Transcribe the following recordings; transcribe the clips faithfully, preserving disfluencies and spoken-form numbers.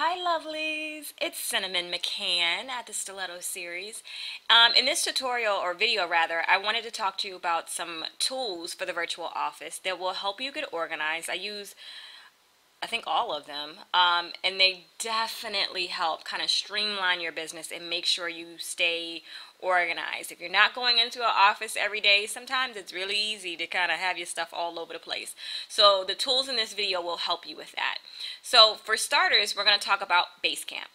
Hi lovelies, it's Cinnamon McCann at the Stiletto Series. Um, in this tutorial, or video rather, I wanted to talk to you about some tools for the virtual office that will help you get organized. I use, I think, all of them, um, and they definitely help kind of streamline your business and make sure you stay organized. If you're not going into an office every day, sometimes it's really easy to kind of have your stuff all over the place. So the tools in this video will help you with that. So for starters, we're going to talk about Basecamp.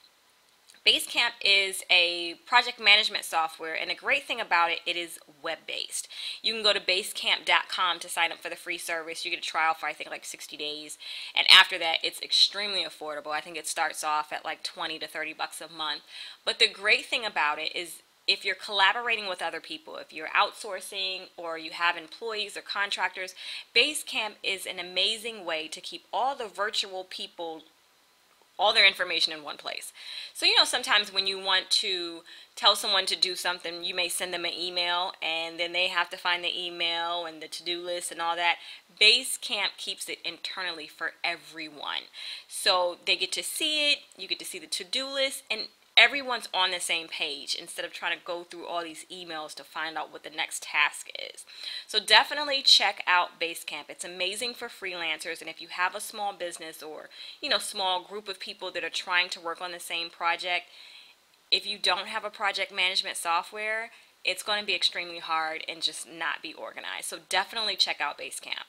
Basecamp is a project management software, and the great thing about it, it is web-based. You can go to Basecamp dot com to sign up for the free service. You get a trial for, I think, like sixty days, and after that, it's extremely affordable. I think it starts off at like twenty to thirty bucks a month, but the great thing about it is if you're collaborating with other people, if you're outsourcing or you have employees or contractors, Basecamp is an amazing way to keep all the virtual people, all their information in one place. So, you know, sometimes when you want to tell someone to do something, you may send them an email and then they have to find the email and the to-do list and all that. Basecamp keeps it internally for everyone. So they get to see it, you get to see the to-do list, and everyone's on the same page instead of trying to go through all these emails to find out what the next task is. So definitely check out Basecamp. It's amazing for freelancers, and if you have a small business or, you know, small group of people that are trying to work on the same project, if you don't have a project management software, it's going to be extremely hard and just not be organized. So definitely check out Basecamp.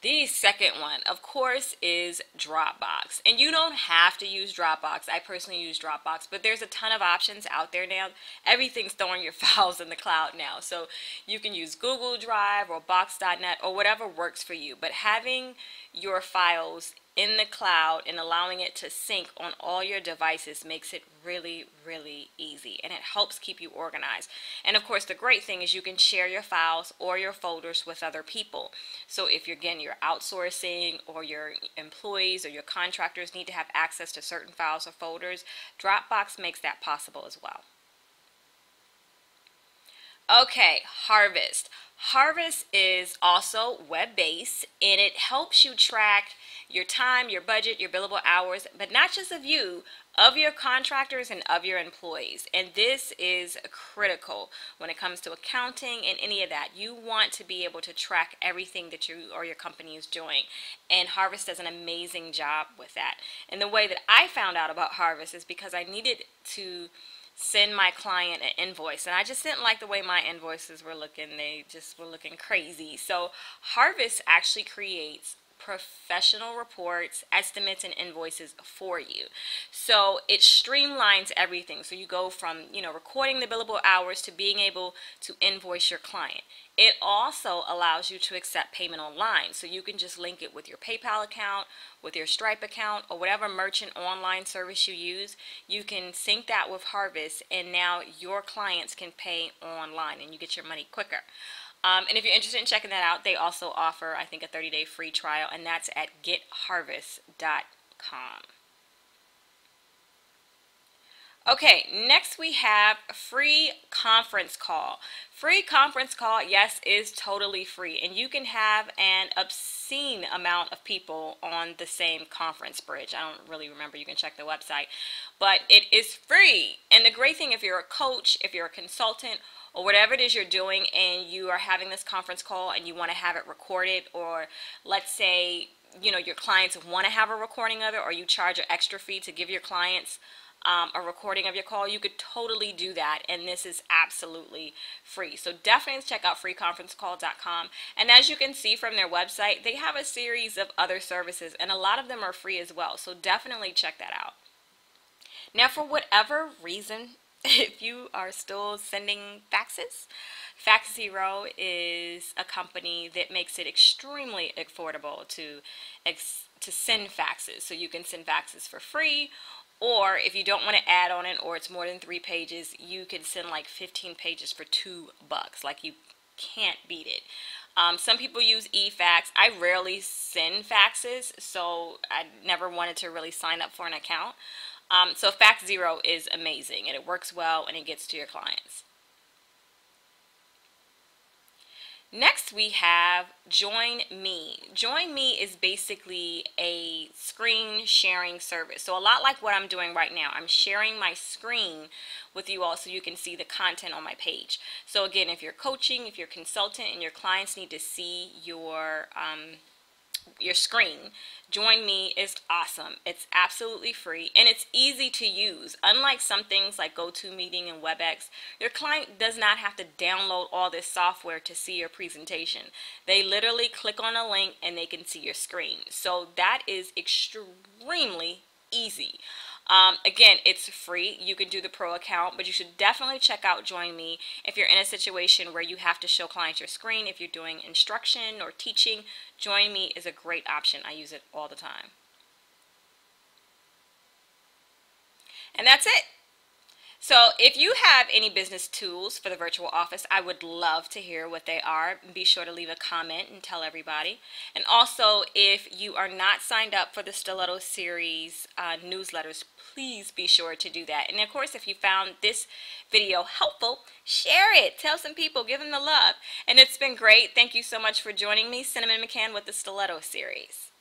The second one, of course, is Dropbox. And you don't have to use Dropbox. I personally use Dropbox, but there's a ton of options out there now. Everything's throwing your files in the cloud now. So you can use Google Drive or Box dot net or whatever works for you. But having your files in the cloud and allowing it to sync on all your devices makes it really, really easy, and it helps keep you organized. And of course, the great thing is you can share your files or your folders with other people. So if you're, again, you're outsourcing, or your employees or your contractors need to have access to certain files or folders, Dropbox makes that possible as well. Okay, Harvest. Harvest is also web-based, and it helps you track your time, your budget, your billable hours, but not just of you, of your contractors and of your employees. And this is critical when it comes to accounting and any of that. You want to be able to track everything that you or your company is doing, and Harvest does an amazing job with that. And the way that I found out about Harvest is because I needed to send my client an invoice, and I just didn't like the way my invoices were looking. They just were looking crazy. So Harvest actually creates professional reports, estimates, and invoices for you. So it streamlines everything. So you go from, you know, recording the billable hours to being able to invoice your client. It also allows you to accept payment online. So you can just link it with your PayPal account, with your Stripe account, or whatever merchant online service you use. You can sync that with Harvest, and now your clients can pay online and you get your money quicker. Um, and if you're interested in checking that out, they also offer, I think, a thirty day free trial, and that's at get harvest dot com. Okay, next we have Free Conference Call. Free Conference Call, yes, is totally free, and you can have an obscene amount of people on the same conference bridge. I don't really remember. You can check the website, but it is free. And the great thing, if you're a coach, if you're a consultant, or whatever it is you're doing, and you are having this conference call and you want to have it recorded, or let's say, you know, your clients want to have a recording of it, or you charge an extra fee to give your clients Um, a recording of your call, you could totally do that, and this is absolutely free. So definitely check out free conference call dot com, and as you can see from their website, they have a series of other services, and a lot of them are free as well, so definitely check that out. Now, for whatever reason, if you are still sending faxes, Fax Zero is a company that makes it extremely affordable to, ex to send faxes. So you can send faxes for free, or if you don't want to add on it, or it's more than three pages, you can send like fifteen pages for two bucks. Like, you can't beat it. Um, some people use e-fax. I rarely send faxes, so I never wanted to really sign up for an account. Um, so Fax Zero is amazing, and it works well, and it gets to your clients. Next we have Join.me. Join.me is basically a screen sharing service. So a lot like what I'm doing right now, I'm sharing my screen with you all so you can see the content on my page. So again, if you're coaching, if you're a consultant and your clients need to see your um, your screen, Join.me is awesome. It's absolutely free and it's easy to use. Unlike some things like GoToMeeting and WebEx, your client does not have to download all this software to see your presentation. They literally click on a link and they can see your screen. So that is extremely easy. Um, again, it's free. You can do the pro account, but you should definitely check out Join.me if you're in a situation where you have to show clients your screen. If you're doing instruction or teaching, Join.me is a great option. I use it all the time. And that's it. So if you have any business tools for the virtual office, I would love to hear what they are. Be sure to leave a comment and tell everybody. And also, if you are not signed up for the Stiletto Series uh, newsletters, please be sure to do that. And of course, if you found this video helpful, share it. Tell some people. Give them the love. And it's been great. Thank you so much for joining me. Cinnamon McCann with the Stiletto Series.